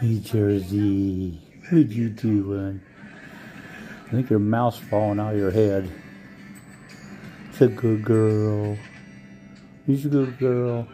Hey, Jersey, what you doing? I think your mouth's falling out of your head. It's a good girl. He's a good girl.